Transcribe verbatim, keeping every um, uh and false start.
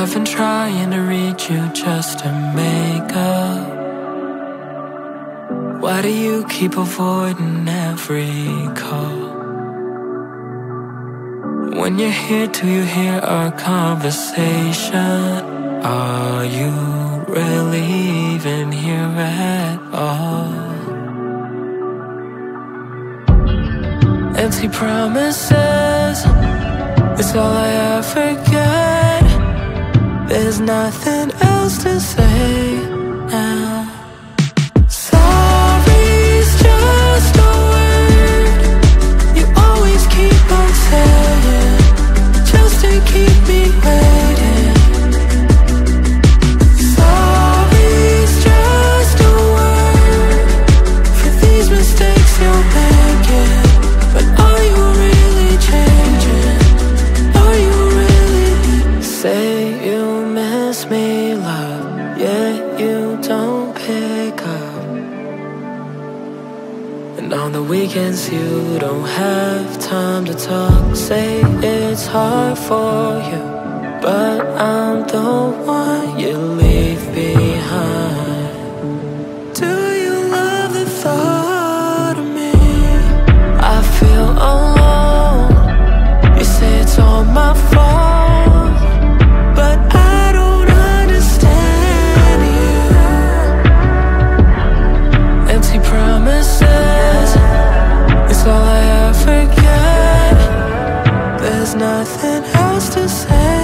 I've been trying to reach you just to make up. Why do you keep avoiding every call? When you're here, do you hear our conversation? Are you really even here at all? Empty promises, it's all I ever get. There's nothing else to say now. Sorry's just a word you always keep on saying, just to keep me waiting. Sorry's just a word for these mistakes you're making. But are you really changing? Are you really? Say you miss me, love, yet you don't pick up. And on the weekends you don't have time to talk. Say it's hard for you, but I'm the one you leave behind. Do you love the thought? Feel alone. You say it's all my fault, but I don't understand you. Empty promises, it's all I ever get. There's nothing else to say.